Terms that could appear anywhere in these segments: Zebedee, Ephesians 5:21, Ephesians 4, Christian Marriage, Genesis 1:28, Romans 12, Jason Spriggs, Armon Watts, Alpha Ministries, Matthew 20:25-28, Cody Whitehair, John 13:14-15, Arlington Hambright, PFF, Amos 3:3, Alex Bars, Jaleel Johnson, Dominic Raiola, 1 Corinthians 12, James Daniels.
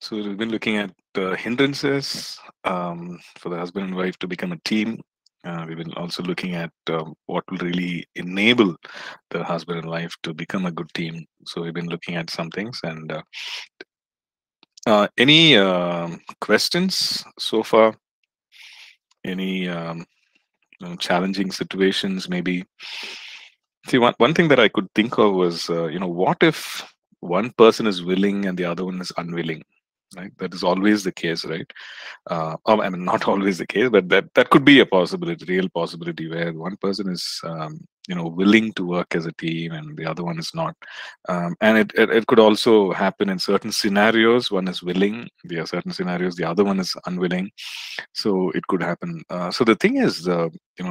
So we've been looking at hindrances for the husband and wife to become a team. We've been also looking at what will really enable the husband and wife to become a good team. So we've been looking at some things. And any questions so far? Any challenging situations maybe? See, one thing that I could think of was, what if one person is willing and the other one is unwilling, right? That is always the case, right? I mean, not always the case, but that could be a possibility, real possibility, where one person is, willing to work as a team and the other one is not. And it could also happen in certain scenarios. One is willing, there are certain scenarios, the other one is unwilling. So it could happen. So the thing is,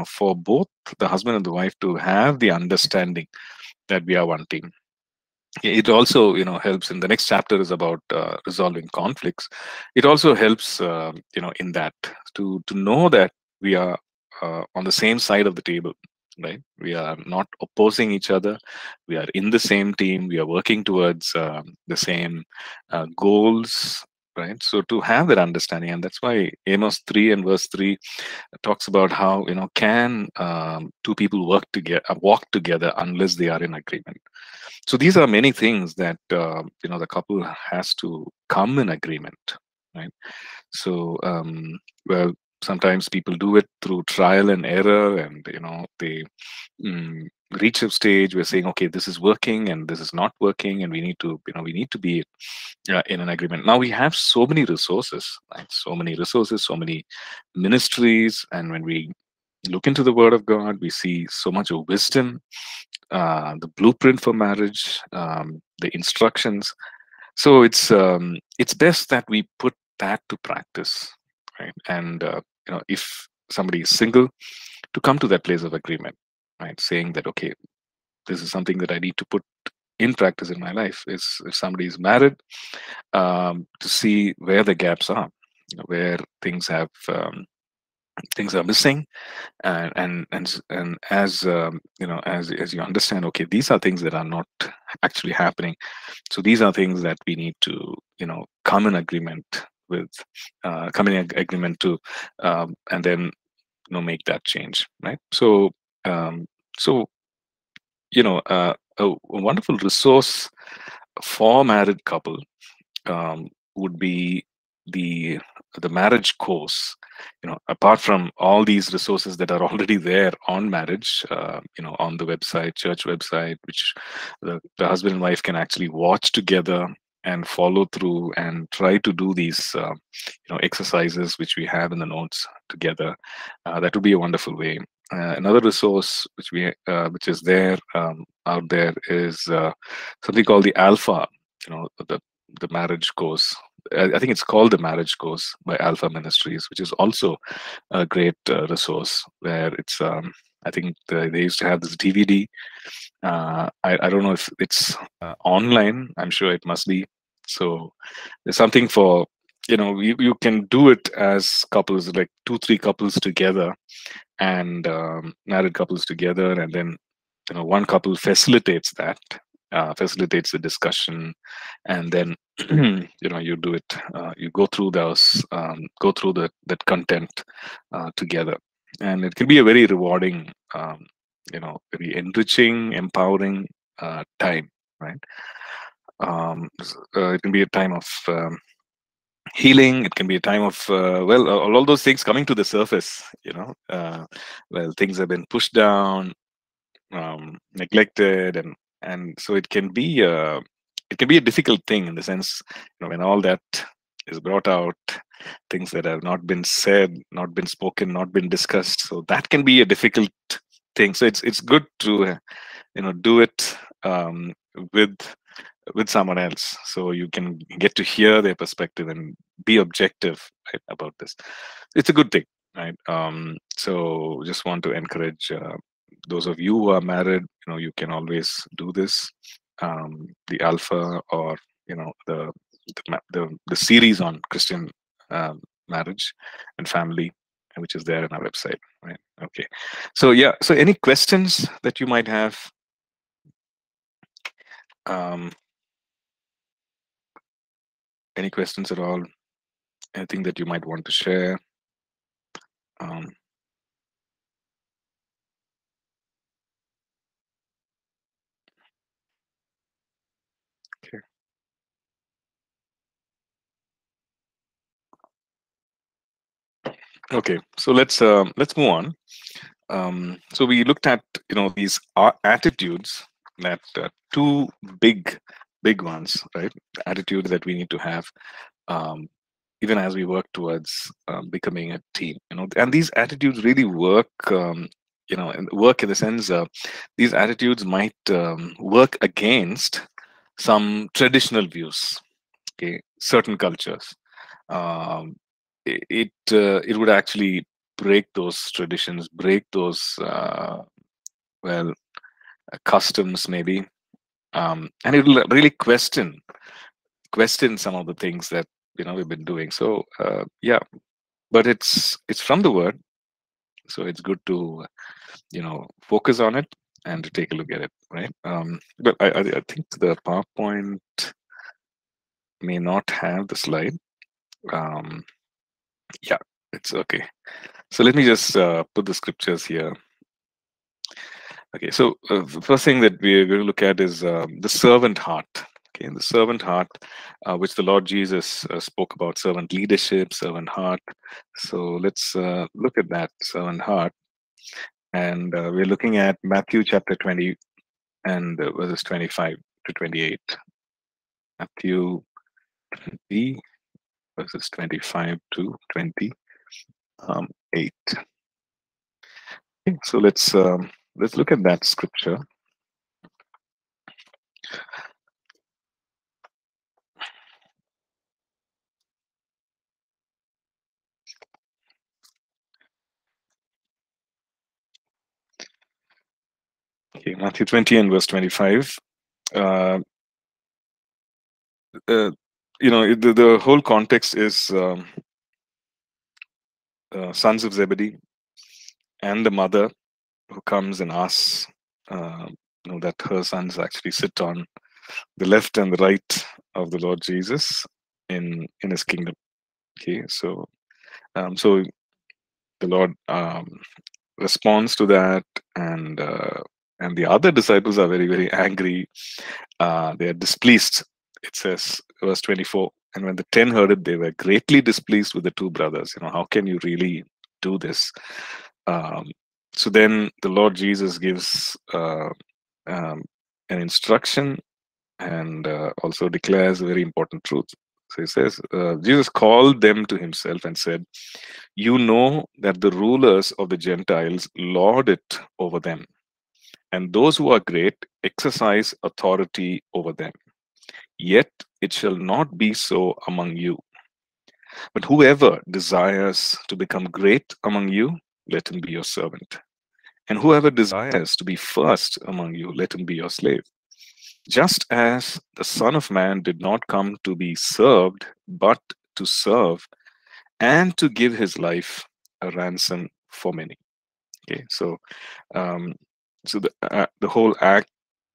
for both the husband and the wife to have the understanding that we are one team. It also, helps. And the next chapter is about resolving conflicts. It also helps, in that to know that we are on the same side of the table, right? We are not opposing each other. We are in the same team. We are working towards the same goals, right? So to have that understanding, and that's why Amos 3 and verse 3 talks about how, can two people walk together unless they are in agreement? So these are many things that, the couple has to come in agreement, right? So, well, sometimes people do it through trial and error, and, they reach a stage where saying, okay, this is working and this is not working, and we need to be in an agreement. Now we have so many resources, right? So many ministries. And when we look into the Word of God, we see so much of wisdom, the blueprint for marriage, the instructions. So it's best that we put that to practice, right? And if somebody is single, to come to that place of agreement, right? Saying that, okay, this is something that I need to put in practice in my life. If somebody is married, to see where the gaps are, where things have things are missing, and as you understand, okay, these are things that are not actually happening. So these are things that we need to come in agreement with, and then make that change, right? So a wonderful resource for married couple would be the marriage course. Apart from all these resources that are already there on marriage, on the website, church website, which the husband and wife can actually watch together and follow through and try to do these, exercises which we have in the notes together. That would be a wonderful way. Another resource which is there out there is something called the Alpha, the marriage course. I think it's called the Marriage Course by Alpha Ministries, which is also a great resource, where it's, I think they used to have this DVD. I don't know if it's online. I'm sure it must be. So there's something for, you can do it as couples, like 2-3 couples together, and married couples together. And then, one couple facilitates that. Facilitates the discussion, and then you do it. You go through those, that content together, and it can be a very rewarding, very enriching, empowering time, right? It can be a time of healing. It can be a time of all those things coming to the surface. Things have been pushed down, neglected, and so it can be a difficult thing, in the sense, when all that is brought out, things that have not been said, not been spoken, not been discussed. So that can be a difficult thing. So it's good to do it with someone else, so you can get to hear their perspective and be objective, right, about this. It's a good thing, right? So just want to encourage those of you who are married, you can always do this. The Alpha, or the series on Christian marriage and family, which is there on our website, right? Okay, so yeah. So any questions that you might have? Any questions at all? Anything that you might want to share? Okay. Okay. So let's move on. So we looked at these attitudes, that two big ones, right? Attitudes that we need to have, even as we work towards becoming a team, And these attitudes really work, work in the sense these attitudes might work against some traditional views, okay, certain cultures. It would actually break those traditions, break those customs maybe, and it will really question some of the things that we've been doing. So yeah, but it's from the Word, so it's good to focus on it and to take a look at it, right? But I think the PowerPoint may not have the slide. Yeah, it's okay. So let me just put the scriptures here. Okay, so the first thing that we're going to look at is the servant heart. Okay, and the servant heart, which the Lord Jesus spoke about, servant leadership, servant heart. So let's look at that servant heart. And we're looking at Matthew chapter 20 and verses 25 to 28. Matthew 20, verses 25 to 28. Okay, so let's look at that scripture. Okay, Matthew 20 and verse 25. The whole context is sons of Zebedee and the mother who comes and asks that her sons actually sit on the left and the right of the Lord Jesus in his kingdom. Okay, so so the Lord responds to that, and the other disciples are very, very angry. They are displeased. It says, verse 24, and when the 10 heard it, they were greatly displeased with the two brothers. How can you really do this? So then the Lord Jesus gives an instruction and also declares a very important truth. So he says, Jesus called them to himself and said, you know that the rulers of the Gentiles lord it over them, and those who are great exercise authority over them. Yet it shall not be so among you. But whoever desires to become great among you, let him be your servant. And whoever desires to be first among you, let him be your slave. Just as the Son of Man did not come to be served, but to serve, and to give his life a ransom for many. Okay, so the whole act,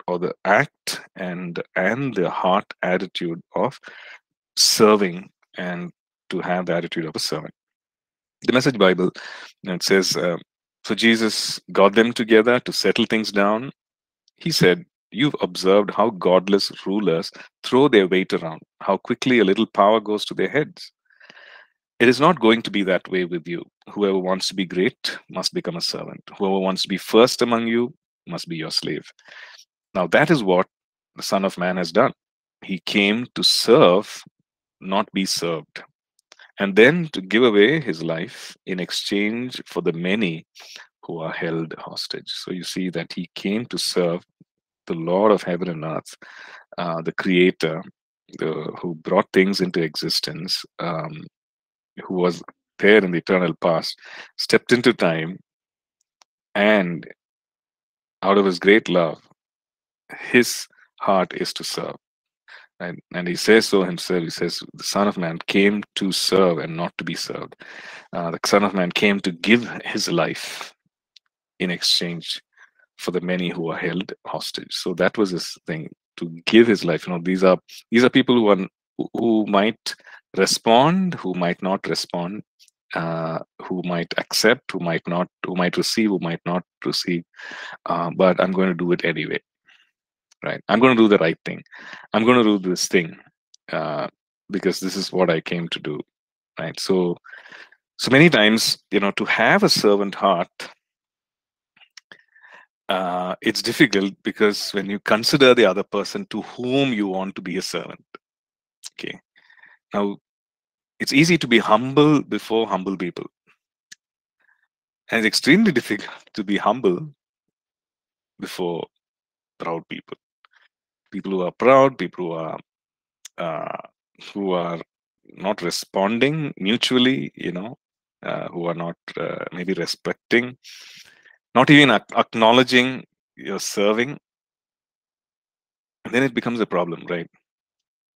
or the act and the heart attitude of serving, and to have the attitude of a servant. The Message Bible, it says, so Jesus got them together to settle things down. He said, you've observed how godless rulers throw their weight around, how quickly a little power goes to their heads. It is not going to be that way with you. Whoever wants to be great must become a servant. Whoever wants to be first among you must be your slave. Now that is what the Son of Man has done. He came to serve, not be served, and then to give away his life in exchange for the many who are held hostage. So you see that he came to serve the Lord of heaven and earth, the Creator, who brought things into existence, who was there in the eternal past, stepped into time, and out of his great love, his heart is to serve. And he says so himself. He says, the Son of Man came to serve and not to be served. The Son of Man came to give his life in exchange for the many who are held hostage. So that was his thing, to give his life. These are people who are who might respond, who might not respond, who might accept, who might not, who might receive, who might not receive. But I'm going to do it anyway, right? I'm going to do the right thing. I'm going to do this thing because this is what I came to do, right? So many times, you know, to have a servant heart, it's difficult because when you consider the other person to whom you want to be a servant, okay? Now, it's easy to be humble before humble people. And it's extremely difficult to be humble before proud people. People who are proud, people who are not responding mutually, you know, who are not maybe respecting, not even acknowledging your serving. And then it becomes a problem, right?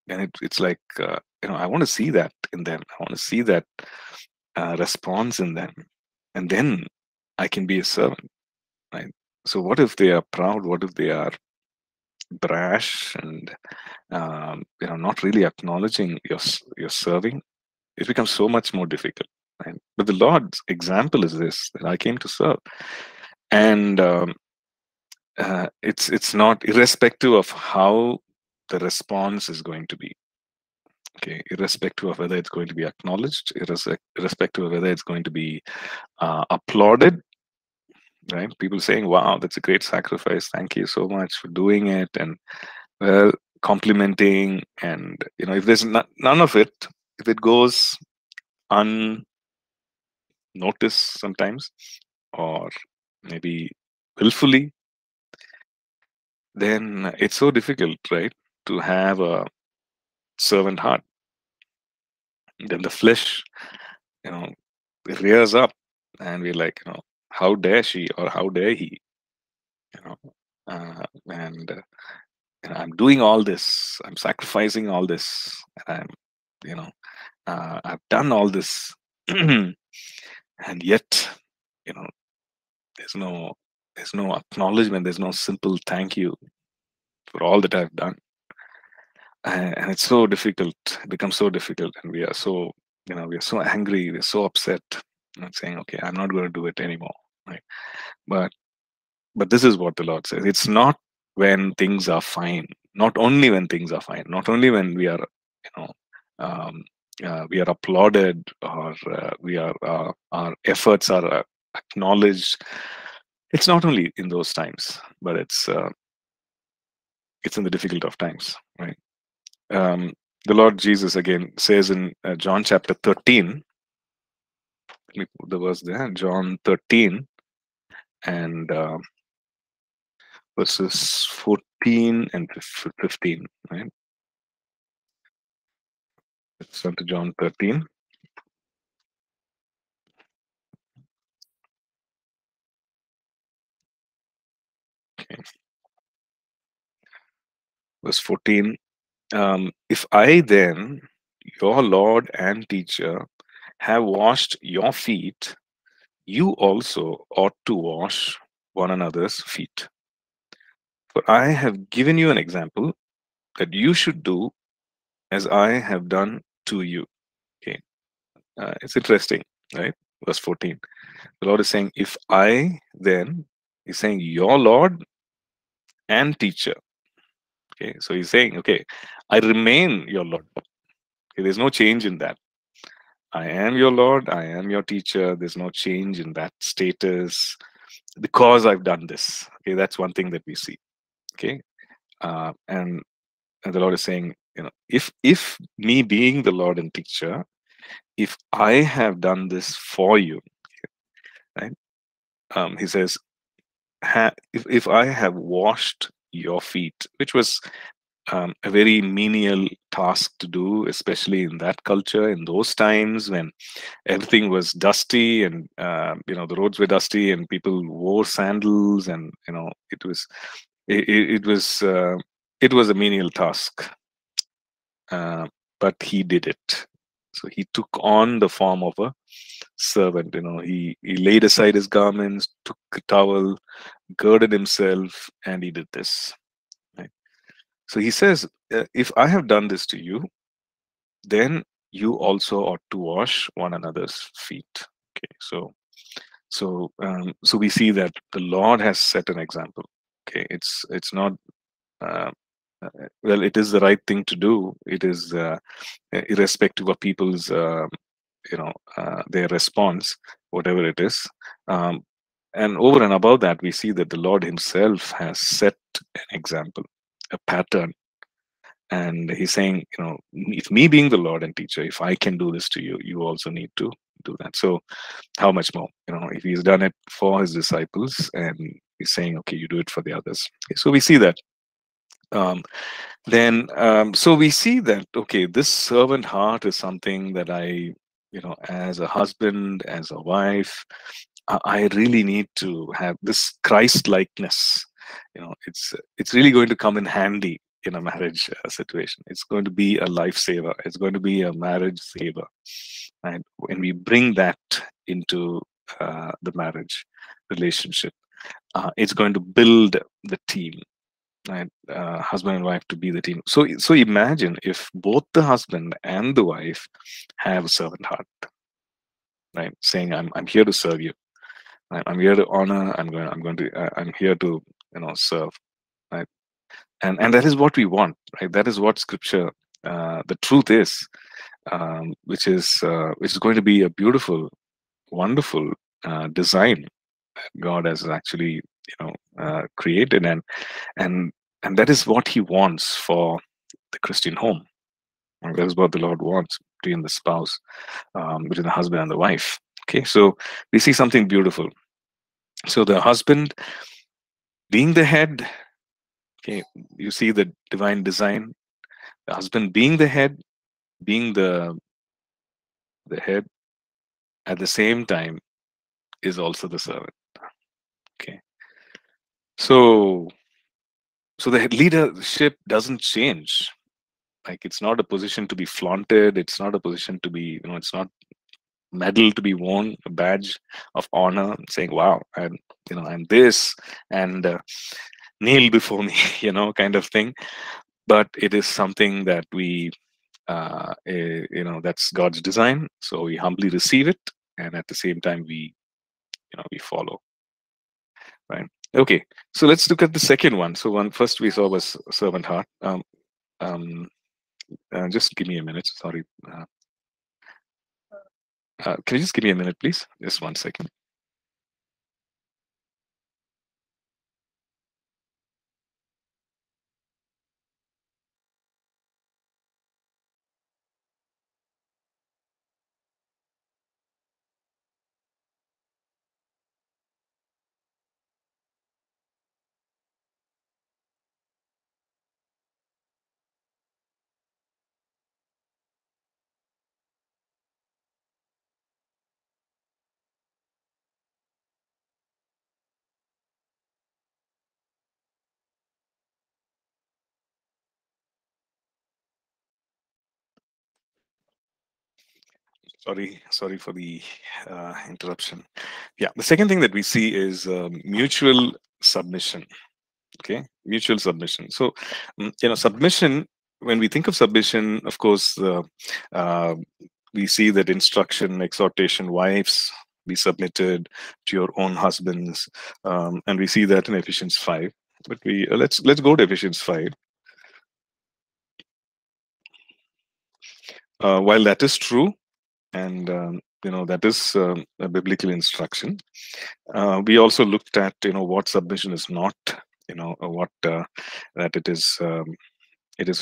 And it's like, you know, I want to see that in them. I want to see that response in them. And then I can be a servant, right? So what if they are proud? What if they are brash and, you know, not really acknowledging your serving? It becomes so much more difficult, right? But the Lord's example is this, that I came to serve. And it's not irrespective of how the response is going to be, okay, irrespective of whether it's going to be acknowledged, irrespective of whether it's going to be applauded, right? People saying, wow, that's a great sacrifice. Thank you so much for doing it. And well, complimenting. And, you know, if there's none of it, if it goes unnoticed sometimes, or maybe willfully, then it's so difficult, right, to have a servant heart. Then the flesh, you know, rears up, and we're like, you know, how dare she or how dare he, you know, and I'm doing all this, I'm sacrificing all this, and I'm, you know, I've done all this, and yet, you know, there's no acknowledgement, there's no simple thank you for all that I've done. And it's so difficult, it becomes so difficult, and we are so, you know, we are so angry, we're so upset, not saying, okay, I'm not going to do it anymore, right? But this is what the Lord says. It's not when things are fine, not only when things are fine, not only when we are, you know, we are applauded, or we are, our efforts are acknowledged. It's not only in those times, but it's in the difficult of times, right? The Lord Jesus again says in John chapter 13, let me put the verse there, John 13 and verses 14 and 15, right? Let's turn to John 13. Okay. Verse 14, if I then, your Lord and teacher, have washed your feet, you also ought to wash one another's feet. For I have given you an example that you should do as I have done to you. Okay, it's interesting, right? Verse 14, the Lord is saying, if I then, he's saying, your Lord and teacher. Okay, so he's saying, okay, I remain your Lord. Okay, there's no change in that. I am your Lord. I am your teacher. There's no change in that status because I've done this. Okay, that's one thing that we see. Okay, and the Lord is saying, you know, if me being the Lord and teacher, if I have done this for you, okay, right? He says, if I have washed your feet, which was a very menial task to do, especially in that culture, in those times when everything was dusty and, you know, the roads were dusty and people wore sandals, and, you know, it was a menial task, but he did it. So he took on the form of a servant, you know, he laid aside his garments, took a towel, girded himself, and he did this, right? So he says, if I have done this to you, then you also ought to wash one another's feet. Okay, so we see that the Lord has set an example. Okay, it's not well, it is the right thing to do. It is irrespective of people's their response, whatever it is. And over and above that, we see that the Lord himself has set an example, a pattern. And he's saying, you know, if me being the Lord and teacher, if I can do this to you, you also need to do that. So how much more, you know, if he's done it for his disciples and he's saying, okay, you do it for the others. Okay, so we see that. So we see that, okay, this servant heart is something that I, you know, as a husband, as a wife, I really need to have this Christ-likeness. You know, it's really going to come in handy in a marriage situation. It's going to be a lifesaver. It's going to be a marriage saver. And when we bring that into the marriage relationship, it's going to build the team. Right? Husband and wife to be the team. So imagine if both the husband and the wife have a servant heart, right? Saying, I'm here to serve you. I'm here to honor. I'm here to, you know, serve. Right? And that is what we want, right? That is what Scripture, the truth is, which is going to be a beautiful, wonderful design that God has actually, you know, created, and that is what He wants for the Christian home. And that is what the Lord wants between the spouse, between the husband and the wife. Okay, so we see something beautiful. So the husband being the head. Okay, you see the divine design. The husband being the head, being the head, at the same time, is also the servant. Okay, so the leadership doesn't change. Like, it's not a position to be flaunted. It's not a position to be, you know, it's not a medal to be worn, a badge of honor, saying, "Wow, I'm, you know, I'm this," and kneel before me, you know, kind of thing. But it is something that we, you know, that's God's design. So we humbly receive it, and at the same time, we, you know, we follow. Right? Okay. So let's look at the second one. So one first we saw was servant heart. Just give me a minute. Sorry. Can you just give me a minute, please? Just 1 second. Sorry for the interruption. Yeah, the second thing that we see is mutual submission. Okay, mutual submission. So, you know, submission, when we think of submission, of course, we see that instruction, exhortation, wives, be submitted to your own husbands. And we see that in Ephesians 5. But we let's go to Ephesians 5. While that is true, and you know, that is a biblical instruction, we also looked at, you know, what submission is not, you know, what that it is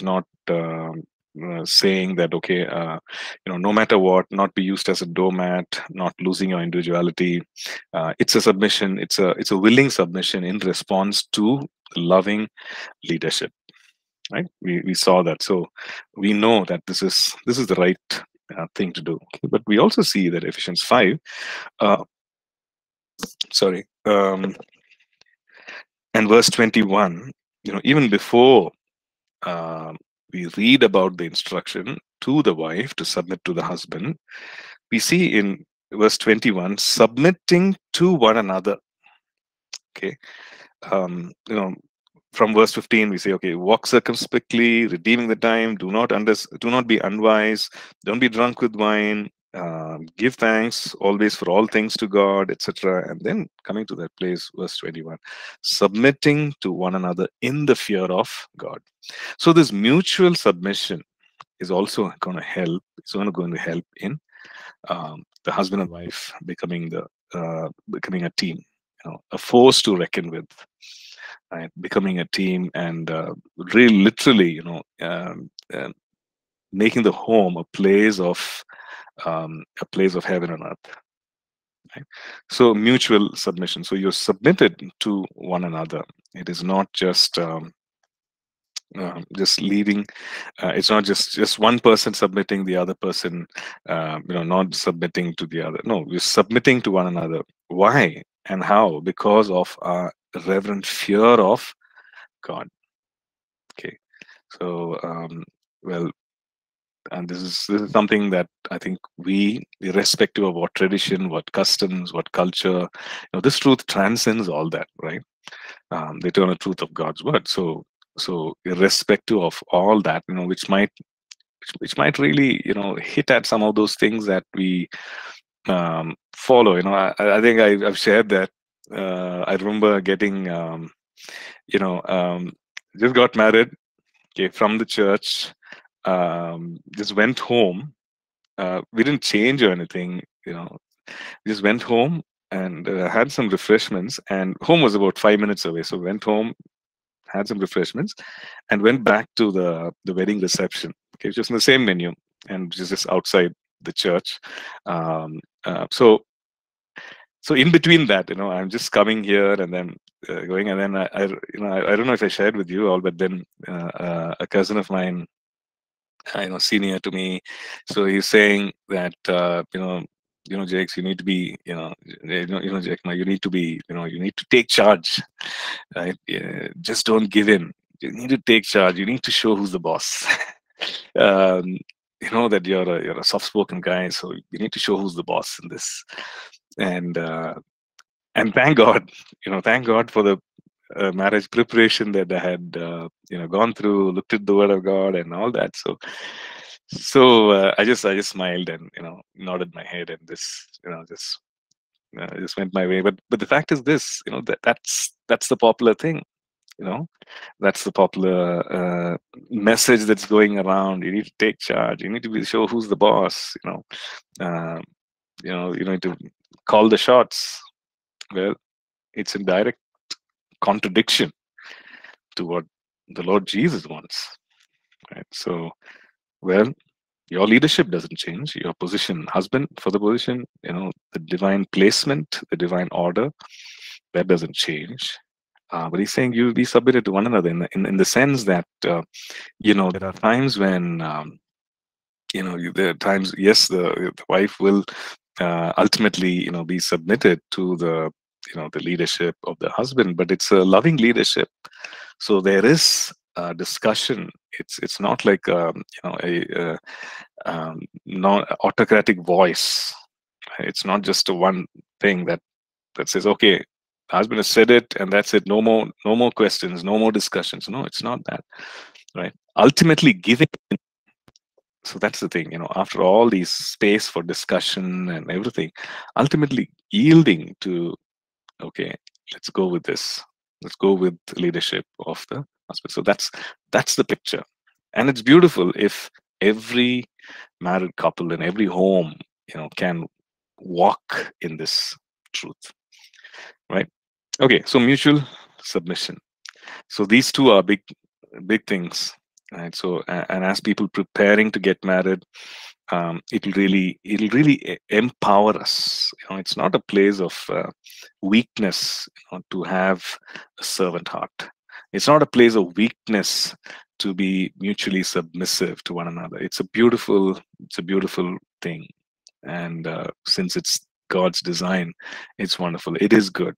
not saying that, okay, you know, no matter what, not be used as a doormat, not losing your individuality. It's a submission. It's a willing submission in response to loving leadership, right? We saw that. So we know that this is the right thing to do. But we also see that Ephesians 5, and verse 21, you know, even before we read about the instruction to the wife to submit to the husband, we see in verse 21, submitting to one another. Okay, you know, from verse 15, we say, okay, walk circumspectly, redeeming the time, do not be unwise, don't be drunk with wine, give thanks always for all things to God, etc. And then coming to that place, verse 21, submitting to one another in the fear of God. So this mutual submission is also going to help. It's going to help in the husband and wife becoming the becoming a team, you know, a force to reckon with, right? Becoming a team and really, literally, you know, making the home a place of heaven on earth. Right? So mutual submission. So you're submitted to one another. It is not just just leading. It's not just one person submitting, the other person, you know, not submitting to the other. No, we're submitting to one another. Why and how? Because of our reverent fear of God. Okay, so well. And this is something that I think we, irrespective of what tradition, what customs, what culture, you know, this truth transcends all that, right? The eternal truth of God's word. So irrespective of all that, you know, which might really, you know, hit at some of those things that we follow. You know, I think I've shared that. I remember getting, you know, just got married, okay, from the church. Just went home. We didn't change or anything, you know. Just went home and had some refreshments. And home was about 5 minutes away, so went home, had some refreshments, and went back to the wedding reception. Okay, just in the same venue, and just outside the church. So in between that, you know, I'm just coming here and then going, and then I you know, I don't know if I shared with you all, but then a cousin of mine, you know, senior to me, so he's saying that you know, Jakes, you need to be, you know, Jake, you need to be, you need to take charge, right? Just don't give in. You need to take charge. You need to show who's the boss. You know that you're a soft-spoken guy, so you need to show who's the boss in this. And thank God, you know, thank God for the marriage preparation that I had, you know, gone through, looked at the Word of God and all that. So I just smiled and, you know, nodded my head and just, you know, just went my way. But the fact is this, you know, that's the popular thing, you know, that's the popular message that's going around. You need to take charge. You need to be sure who's the boss. You know, you need to call the shots. Well, it's in direct contradiction to what the Lord Jesus wants, right? So, well, your leadership doesn't change, your position, husband for the position, you know, the divine placement, the divine order, that doesn't change. But he's saying you'll be submitted to one another in the sense that, you know, there are times when, you know, there are times, yes, the wife will ultimately, you know, be submitted to the, you know, the leadership of the husband, but it's a loving leadership. So there is a discussion. It's not like you know, a non-autocratic voice. It's not just a one thing that says, okay, the husband has said it and that's it. No more questions, no more discussions. No, it's not that, right? Ultimately giving. So that's the thing, you know, after all these space for discussion and everything, ultimately yielding to, okay, let's go with this. Let's go with leadership of the husband. So that's the picture. And it's beautiful if every married couple in every home, you know, can walk in this truth, right? Okay, so mutual submission. So these two are big things, right? So, and as people preparing to get married, it'll really empower us. You know, it's not a place of weakness, you know, to have a servant heart. It's not a place of weakness to be mutually submissive to one another. It's a beautiful thing, and since it's God's design, it's wonderful. It is good,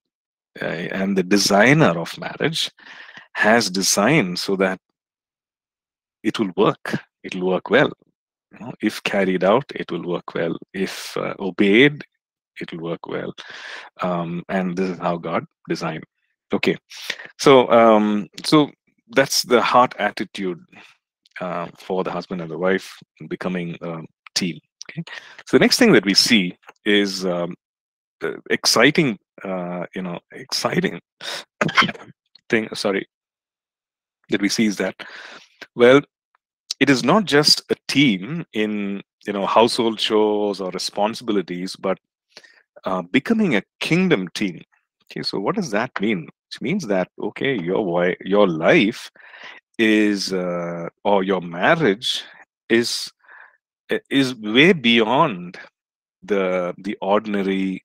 and the designer of marriage has designed so that it will work. It'll work well. You know, if carried out, it will work well. If obeyed, it will work well. And this is how God designed Okay, so so that's the heart attitude for the husband and the wife becoming a team. Okay, so the next thing that we see is exciting, exciting thing. Sorry, that we see is that, well, it is not just a team in household chores or responsibilities, but becoming a kingdom team. Okay, so what does that mean? It means that, okay, your life is or your marriage is way beyond the ordinary,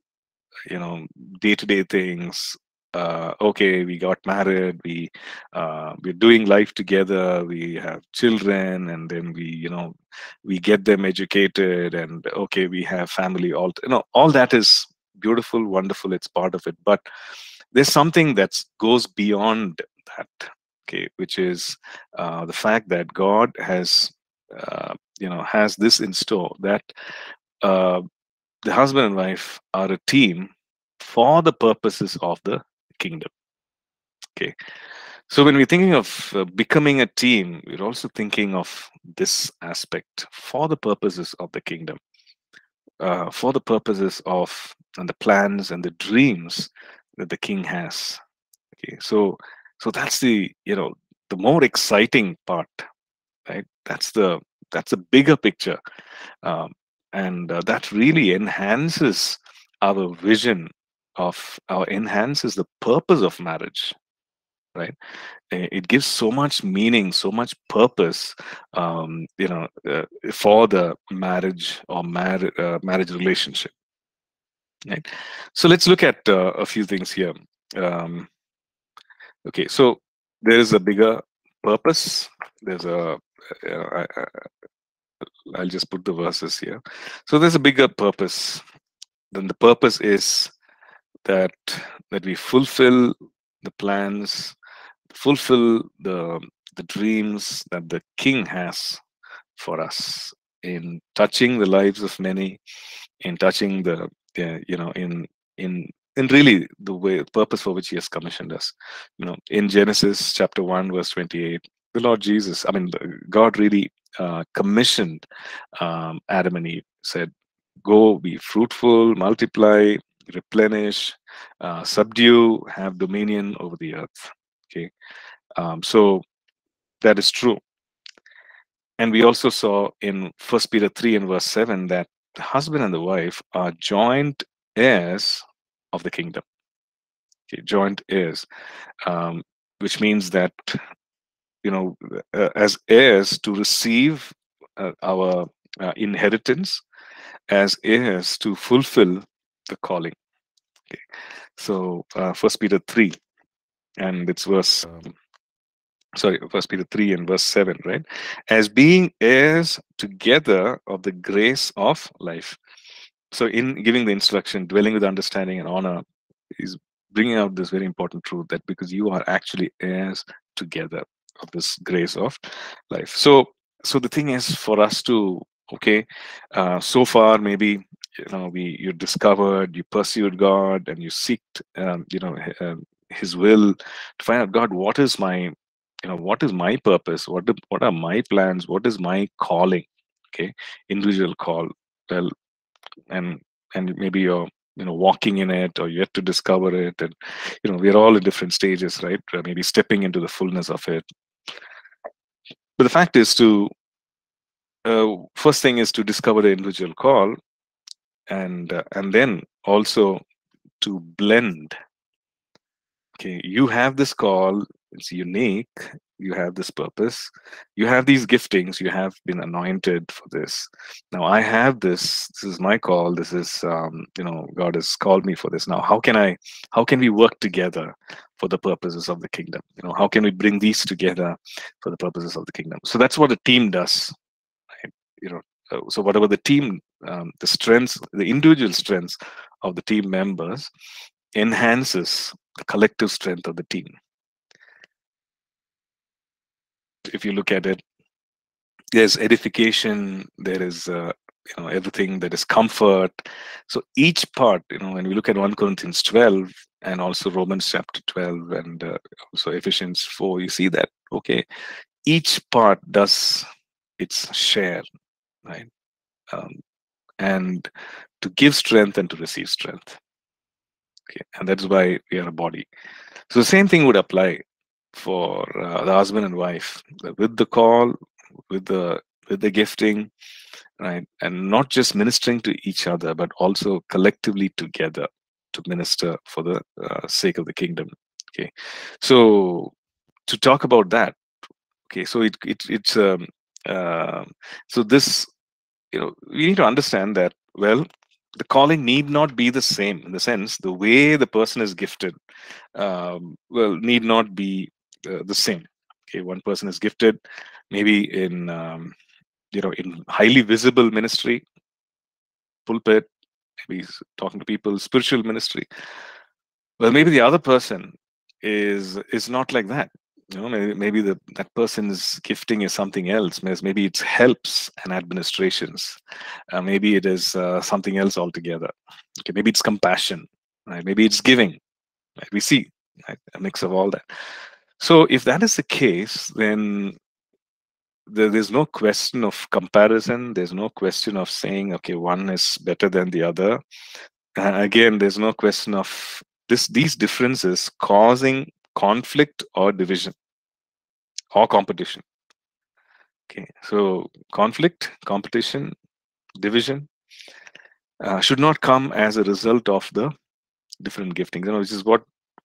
day-to-day things. Okay, we got married, we're doing life together, we have children, and then we get them educated, and okay, we have family. All that is beautiful, wonderful, it's part of it, but there's something that goes beyond that, okay, which is the fact that God has this in store, that the husband and wife are a team for the purposes of the kingdom. Okay, so when we're thinking of becoming a team, we're also thinking of this aspect, for the purposes of the kingdom, for the purposes of and the plans and the dreams that the king has. Okay, so that's the the more exciting part, right? That's the bigger picture, and that really enhances our vision of our enhances the purpose of marriage, right? It gives so much meaning, so much purpose, for the marriage or marriage relationship. Right. So let's look at a few things here. Okay, so there is a bigger purpose. There's a I'll just put the verses here. So there's a bigger purpose. Then the purpose is that we fulfill the plans, fulfill the dreams that the King has for us, in touching the lives of many, in touching the in really the way, purpose for which He has commissioned us. In Genesis chapter 1 verse 28, the Lord Jesus, God really commissioned Adam and Eve, said, "Go, be fruitful, multiply, replenish, subdue, have dominion over the earth." Okay, so that is true. And we also saw in 1 Peter 3 and verse 7 that the husband and the wife are joint heirs of the kingdom. Okay, joint heirs, which means that as heirs to receive our inheritance, as heirs to fulfill the calling. Okay, so 1 Peter 3 and it's verse. Sorry, 1 Peter 3 and verse 7, right? As being heirs together of the grace of life. So in giving the instruction, dwelling with understanding and honor, is bringing out this very important truth that because you are actually heirs together of this grace of life. So the thing is for us to, okay, so far maybe, you discovered, you pursued God and you seeked, His will to find out, God, what is my, what is my purpose? What are my plans? What is my calling? Okay, individual call. Well, and maybe you're walking in it, or yet to discover it, and we're all in different stages, right? Maybe stepping into the fullness of it. But the fact is, to first thing is to discover the individual call, and then also to blend. Okay, you have this call. It's unique. You have this purpose. You have these giftings. You have been anointed for this. Now I have this. This is my call. This is, God has called me for this. Now, how can we work together for the purposes of the kingdom? How can we bring these together for the purposes of the kingdom? So that's what a team does, right? So whatever the team, the strengths, the individual strengths of the team members enhances the collective strength of the team. If you look at it, there's edification, there is everything that is comfort. So each part, when we look at 1 Corinthians 12 and also Romans chapter 12 and also Ephesians 4, you see that, okay, each part does its share, right? And to give strength and to receive strength. Okay, and that's why we are a body. So the same thing would apply for the husband and wife, with the call, with the gifting, right? And not just ministering to each other, but also collectively together to minister for the sake of the kingdom. Okay, so to talk about that, okay, so so this, we need to understand that, well, the calling need not be the same, in the sense the way the person is gifted need not be the same. Okay, one person is gifted maybe in in highly visible ministry, pulpit, maybe talking to people, spiritual ministry. Well, maybe the other person is not like that. Maybe that person's gifting is something else. Maybe it's helps and administrations. Maybe it is something else altogether. Okay, maybe it's compassion, right? Maybe it's giving. Right? We see, right, a mix of all that. So if that is the case, then there's no question of comparison. There's no question of saying, okay, one is better than the other. Again, there's no question of these differences causing conflict or division or competition. Okay, so conflict, competition, division should not come as a result of the different giftings. Which is what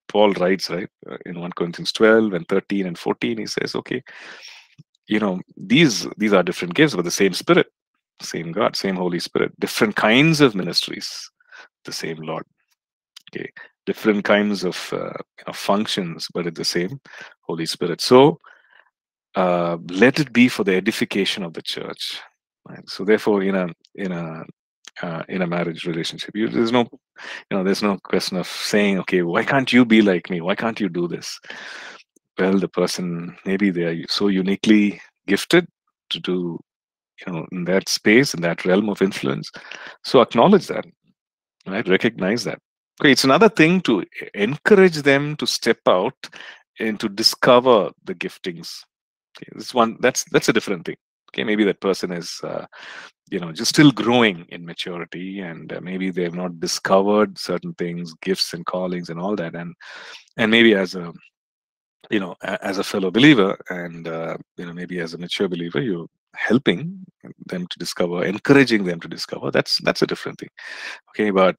Paul writes, right, in 1 Corinthians 12 and 13 and 14. He says, okay, these are different gifts, but the same Spirit, same God, same Holy Spirit, different kinds of ministries, the same Lord. Okay, different kinds of functions, but at the same Holy Spirit. So let it be for the edification of the church. Right? So therefore, in a marriage relationship, there's no question of saying, okay, why can't you be like me? Why can't you do this? Well, the person, maybe they are so uniquely gifted to do, in that space, in that realm of influence. So acknowledge that, right? Recognize that. Okay, it's another thing to encourage them to step out and to discover the giftings. Okay, this one, that's a different thing. Okay, maybe that person is, just still growing in maturity, and maybe they have not discovered certain things, gifts and callings and all that. And maybe as a, as a fellow believer, and maybe as a mature believer, you're helping them to discover, encouraging them to discover. That's a different thing. Okay, but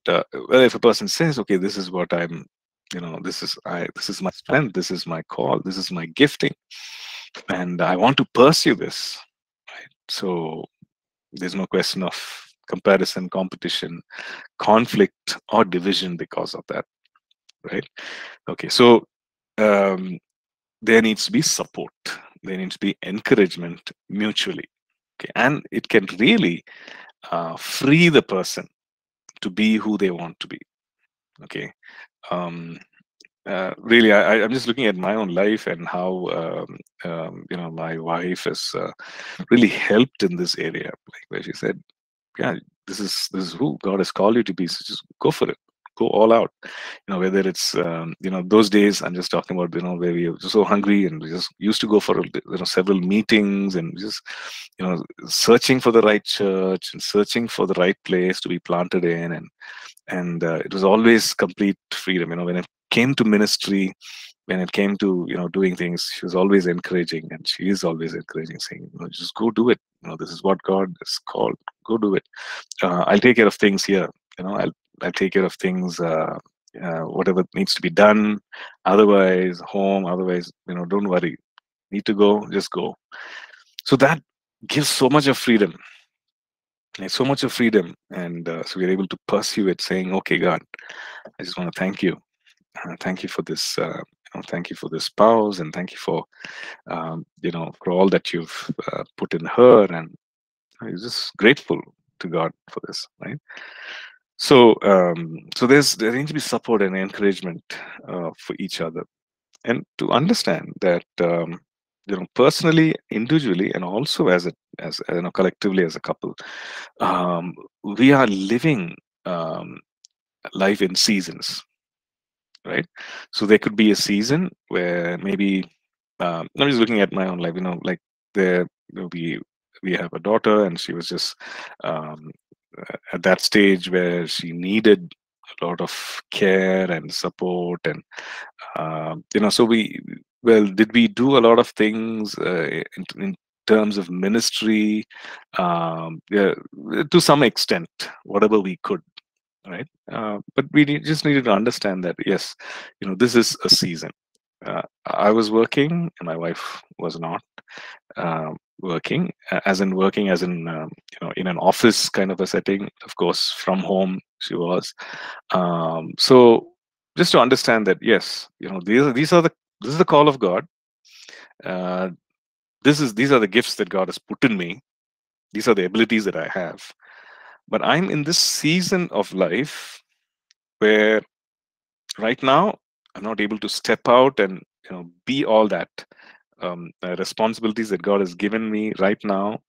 if a person says, okay, this is what I'm, this is my strength, this is my call, this is my gifting, and I want to pursue this, right? So there's no question of comparison, competition, conflict or division because of that, right? Okay, so there needs to be support, there needs to be encouragement mutually. Okay, and it can really free the person to be who they want to be. Okay, really, I'm just looking at my own life and how my wife has really helped in this area, like where she said, yeah, this is who God has called you to be, so just go for it. Go all out, whether it's those days I'm just talking about, where we were so hungry and we just used to go for several meetings and just searching for the right church and searching for the right place to be planted in, and it was always complete freedom. When it came to ministry, when it came to doing things, she was always encouraging, and she is always encouraging, saying, just go do it. This is what God is called. Go do it. I'll take care of things here. I'll take care of things, whatever needs to be done. Otherwise, home. Otherwise, don't worry. Need to go, just go. So that gives so much of freedom. It's so much of freedom, and so we're able to pursue it, saying, "Okay, God, I just want to thank you. Thank you for this. Thank you for this spouse, and thank you for, for all that you've put in her." And I'm just grateful to God for this, right? So, so there needs to be support and encouragement for each other, and to understand that personally, individually, and also as collectively as a couple, we are living life in seasons, right? So there could be a season where maybe I'm just looking at my own life. Like there will be, we have a daughter, and she was just at that stage where she needed a lot of care and support, and so did we do a lot of things in terms of ministry, to some extent, whatever we could, right? But we just needed to understand that, yes, this is a season. I was working, and my wife was not working, as in in an office kind of a setting. Of course, from home she was. So just to understand that, yes, this is the call of God. These are the gifts that God has put in me. These are the abilities that I have. But I'm in this season of life where right now I'm not able to step out and be all that. Responsibilities that God has given me right now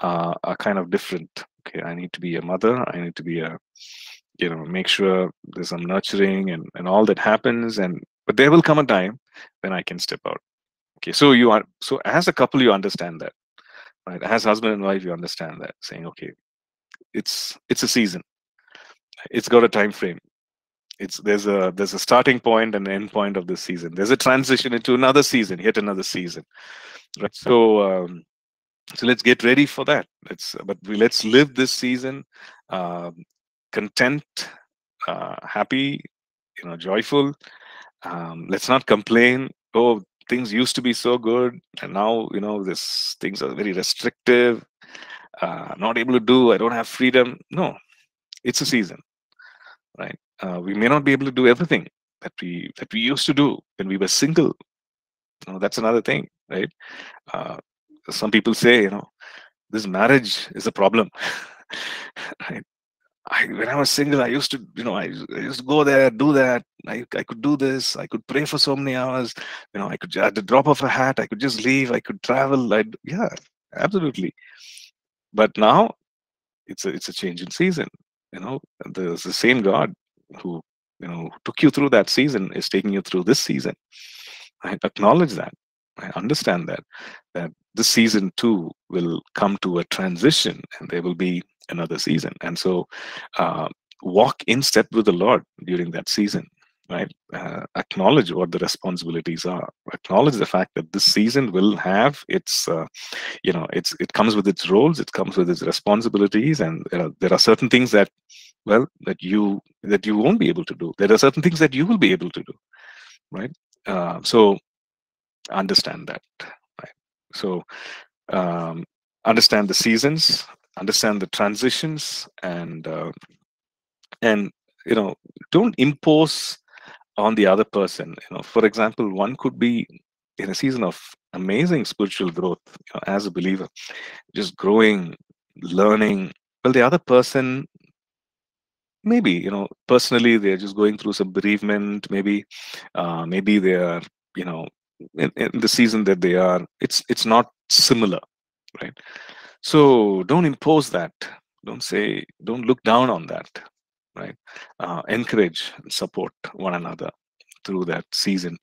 are kind of different. Okay, I need to be a mother. I need to be a, make sure there's some nurturing and all that happens. But there will come a time when I can step out. Okay, so as a couple, you understand that, right? As husband and wife, you understand that, saying, okay, it's a season. It's got a time frame. There's a starting point and end point of this season. There's a transition into another season, yet another season, right? So so let's get ready for that. Let's live this season content, happy, joyful. Let's not complain, oh, things used to be so good, and now this things are very restrictive, not able to do, I don't have freedom. No, it's a season, right? We may not be able to do everything that we used to do when we were single. That's another thing, right? Some people say, this marriage is a problem. Right? When I was single, I used to, I used to go there, do that. I could do this. I could pray for so many hours. I could, at the drop of a hat, I could just leave. I could travel. Yeah, absolutely. But now, it's a change in season. There's the same God who took you through that season is taking you through this season. I acknowledge that. I understand that this season too will come to a transition, and there will be another season. And so walk in step with the Lord during that season, right? Acknowledge what the responsibilities are. Acknowledge the fact that this season will have its it comes with its roles, it comes with its responsibilities, and there are certain things that you won't be able to do. There are certain things that you will be able to do, right? So understand that, right? So understand the seasons, understand the transitions, and don't impose on the other person. For example, one could be in a season of amazing spiritual growth, as a believer, just growing, learning. Well, the other person, maybe personally, they're just going through some bereavement. Maybe they are, in the season that they are, it's not similar, right? So don't impose that. Don't look down on that, right? Encourage and support one another through that season.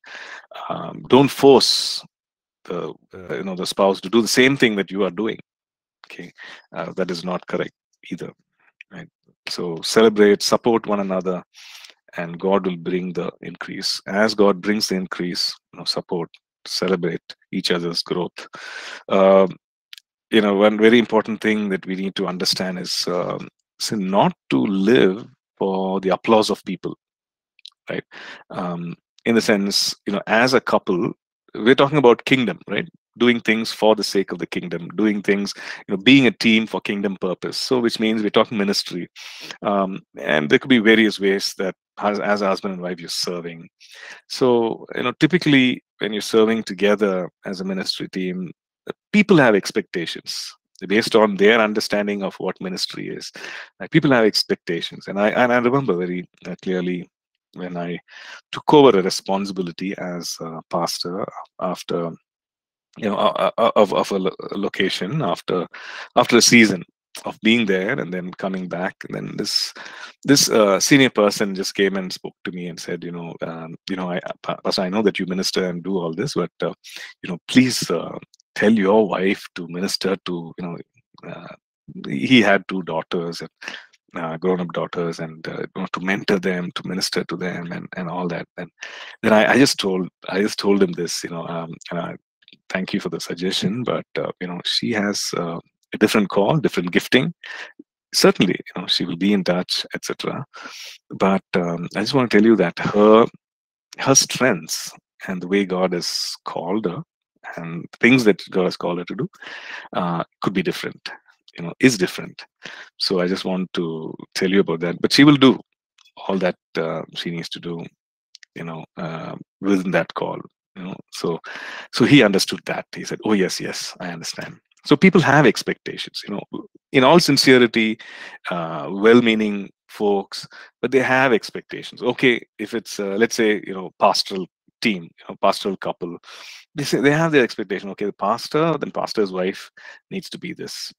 Don't force the the spouse to do the same thing that you are doing. Okay, that is not correct either, right? So celebrate, support one another, and God will bring the increase. As God brings the increase, support, celebrate each other's growth. One very important thing that we need to understand is not to live for the applause of people, right? In the sense, as a couple, we're talking about kingdom, right? Doing things for the sake of the kingdom, doing things, being a team for kingdom purpose. So, which means we're talking ministry, and there could be various ways that, as a husband and wife, you're serving. So, typically when you're serving together as a ministry team, people have expectations based on their understanding of what ministry is. People have expectations, and I remember very clearly when I took over a responsibility as a pastor after of a location after a season of being there and then coming back. And then this senior person just came and spoke to me and said, Pastor, I know that you minister and do all this, but please tell your wife to minister to, he had 2 daughters, grown-up daughters, and to mentor them, to minister to them, and all that. And then I just told him this, and I thank you for the suggestion, but she has a different call, different gifting. Certainly, she will be in touch, etc. But I just want to tell you that her strengths and the way God has called her and things that God has called her to do could be different, is different. So I just want to tell you about that. But she will do all that she needs to do, within that call. So he understood that. He said, "Oh, yes, I understand." So people have expectations, in all sincerity, well-meaning folks, but they have expectations. Okay, if it's, let's say, pastoral team, pastoral couple, they have their expectation. Okay, the pastor, then pastor's wife needs to be this.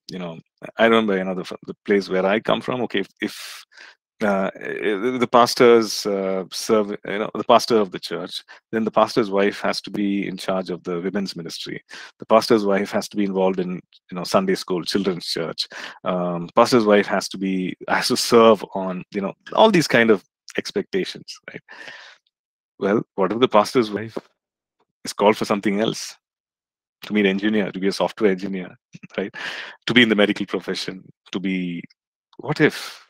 I remember the place where I come from. Okay, if the pastors serve, the pastor of the church, then the pastor's wife has to be in charge of the women's ministry. The pastor's wife has to be involved in, Sunday school, children's church. The pastor's wife has to serve on, all these kind of expectations, right? Well, what if the pastor's wife is called for something else? To be an engineer, to be a software engineer, right? To be in the medical profession, to be, what if?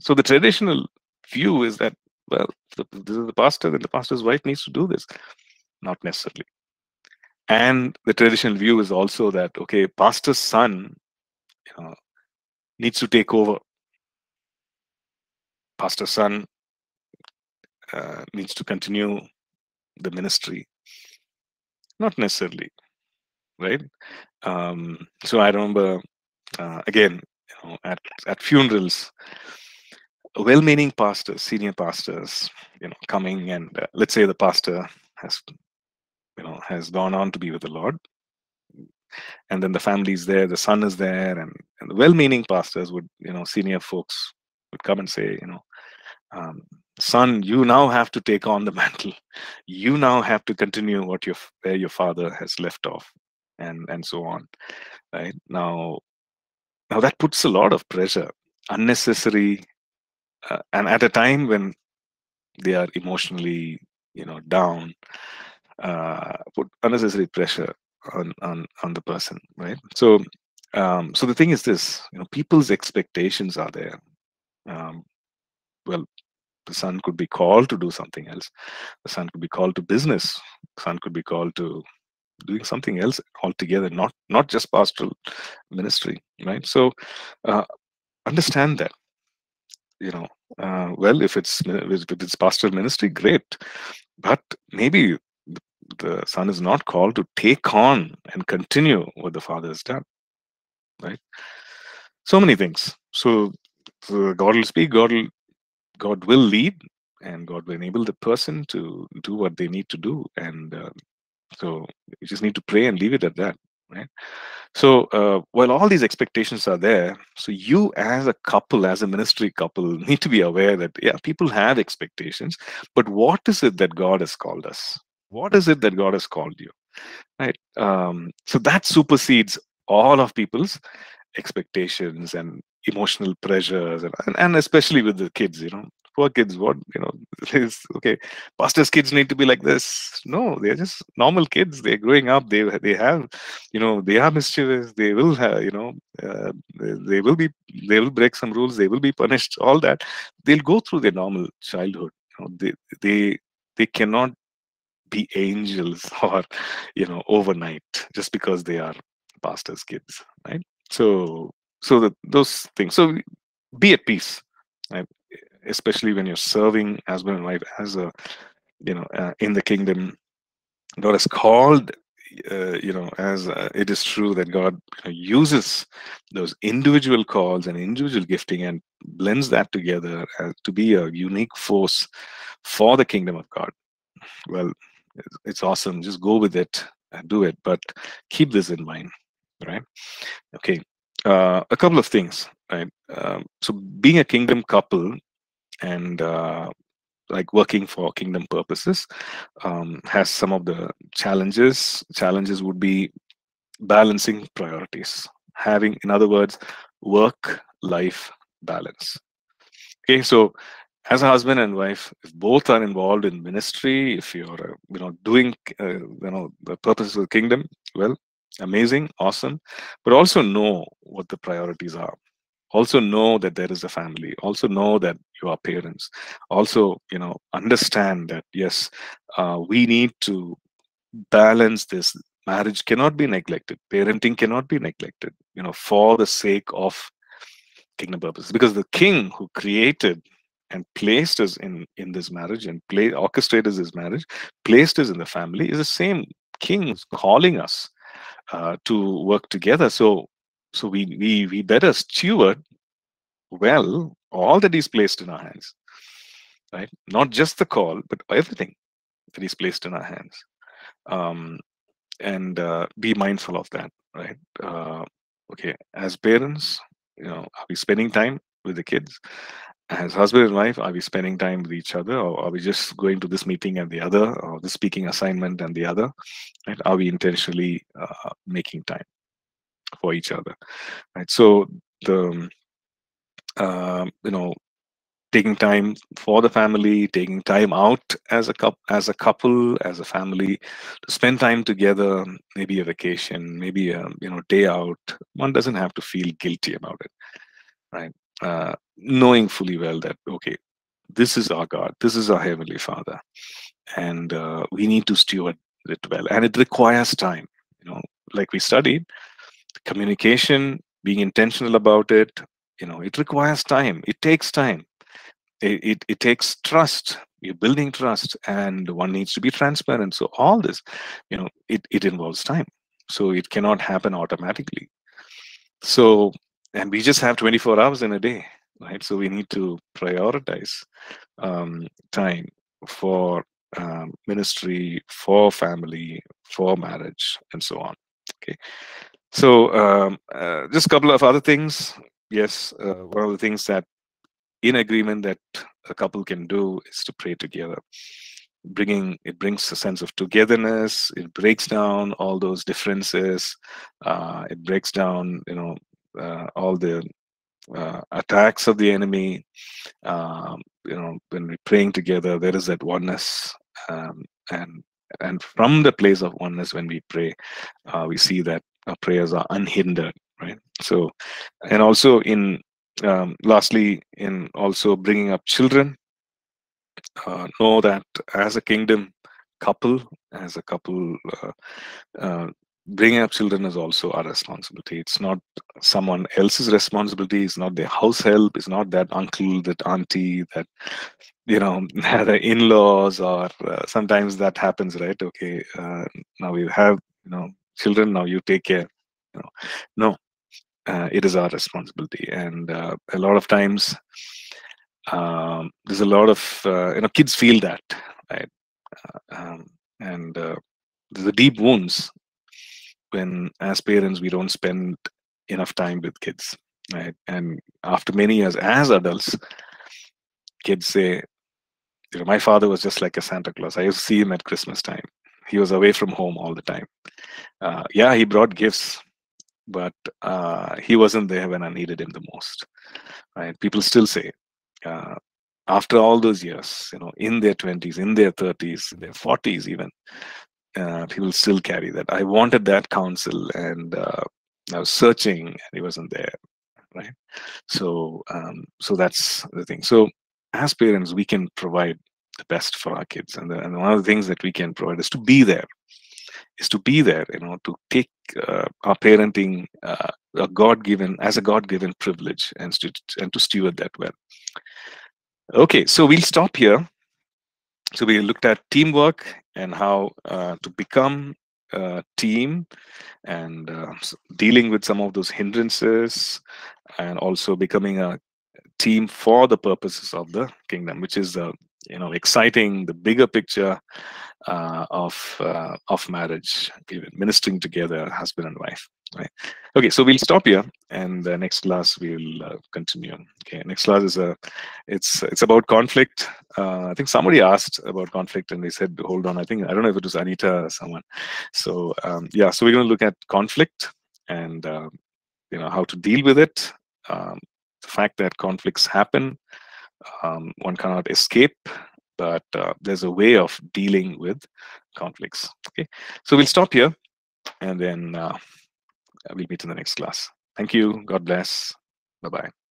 So the traditional view is that, well, this is the pastor, then the pastor's wife needs to do this. Not necessarily. And the traditional view is also that, okay, pastor's son needs to take over. Pastor's son needs to continue the ministry. Not necessarily, right? So I remember, again, at funerals, well-meaning pastors, senior pastors, coming and let's say the pastor has gone on to be with the Lord, and then the family's there, the son is there, and the well-meaning pastors would, senior folks would come and say, son, you now have to take on the mantle. You now have to continue where your father has left off, and so on. Right now that puts a lot of pressure, unnecessary. And at a time when they are emotionally, down, put unnecessary pressure on the person, right? So, so the thing is this: people's expectations are there. Well, the son could be called to do something else. The son could be called to business. The son could be called to doing something else altogether, not just pastoral ministry, right? So, understand that. Well, if it's pastoral ministry, great, but maybe the son is not called to take on and continue what the father has done, right? So many things. So God will speak, God will lead, and God will enable the person to do what they need to do, and so you just need to pray and leave it at that, right? So while all these expectations are there, so you as a couple, as a ministry couple, need to be aware that, yeah, people have expectations, but what is it that God has called us? What is it that God has called you, right? So that supersedes all of people's expectations and emotional pressures, and especially with the kids, poor kids, what, okay, pastor's kids need to be like this. No, they're just normal kids. They're growing up. They have, they are mischievous. They will have, they will break some rules. They will be punished, all that. They'll go through their normal childhood. They cannot be angels or, overnight just because they are pastor's kids, right? So those things. So be at peace, right? Especially when you're serving husband and wife as a, in the kingdom. God has called, as it is true that God uses those individual calls and individual gifting and blends that together to be a unique force for the kingdom of God. Well, it's awesome. Just go with it do it, but keep this in mind, right? Okay, a couple of things, right? So being a kingdom couple and like working for kingdom purposes has some of the challenges. Challenges would be balancing priorities, having, in other words, work-life balance. Okay, so as a husband and wife, if both are involved in ministry, if you're doing the purposes of the kingdom, well, amazing, awesome, but also know what the priorities are. Also know that there is a family. Also know that you are parents. Also, understand that, yes, we need to balance this. Marriage cannot be neglected. Parenting cannot be neglected, for the sake of kingdom purposes. Because the king who created and placed us in this marriage and orchestrated this marriage, placed us in the family, is the same king who's calling us to work together. So we better steward well all that he's placed in our hands, right? Not just the call, but everything that he's placed in our hands. And be mindful of that, right? Okay, as parents, are we spending time with the kids? As husband and wife, are we spending time with each other, or are we just going to this meeting and the other, or the speaking assignment and the other? Right? Are we intentionally making time for each other? Right. So the taking time for the family, taking time out as a couple, as a family, to spend time together, maybe a vacation, maybe a day out. One doesn't have to feel guilty about it, right? Knowing fully well that, okay, this is our God, this is our Heavenly Father, and we need to steward it well. And it requires time, like we studied, communication, being intentional about it, it requires time. It takes time. It takes trust. You're building trust, and one needs to be transparent. So all this, it involves time. So it cannot happen automatically. So, and we just have 24 hours in a day, right? So we need to prioritize time for ministry, for family, for marriage, and so on. Okay. So just a couple of other things. Yes, one of the things that in agreement that a couple can do is to pray together. It brings a sense of togetherness. It breaks down all those differences. It breaks down, all the attacks of the enemy. When we're praying together, there is that oneness, and from the place of oneness, when we pray, we see that our prayers are unhindered, right? So, and also in, lastly, in also bringing up children, know that as a kingdom couple, bringing up children is also our responsibility. It's not someone else's responsibility. It's not their house help. It's not that uncle, that auntie, that, the in-laws, or sometimes that happens, right? Okay, now we have, children, now you take care. No, it is our responsibility. And a lot of times, there's a lot of, kids feel that, right? And there's a deep wounds when, as parents, we don't spend enough time with kids, right? And after many years, as adults, kids say, my father was just like a Santa Claus. I used to see him at Christmas time. He was away from home all the time. Yeah, he brought gifts, but he wasn't there when I needed him the most. Right? People still say, after all those years, in their 20s, in their 30s, in their 40s even, people still carry that. I wanted that counsel, and I was searching, and he wasn't there. Right? So, so that's the thing. So, as parents, we can provide the best for our kids, and one of the things that we can provide is to be there, to take our parenting as a God-given privilege, and to steward that well. Okay, so we'll stop here. So we looked at teamwork and how to become a team, and dealing with some of those hindrances, and also becoming a team for the purposes of the kingdom, which is the exciting, the bigger picture of marriage, even ministering together, husband and wife. Right. Okay, so we'll stop here, and next class we'll continue. Okay, next class is it's about conflict. I think somebody asked about conflict, and they said, "Hold on." I think I don't know if it was Anita or someone. So yeah, so we're going to look at conflict and how to deal with it. The fact that conflicts happen, one cannot escape, but there's a way of dealing with conflicts. Okay, so we'll stop here, and then. We'll meet in the next class. Thank you. God bless. Bye-bye.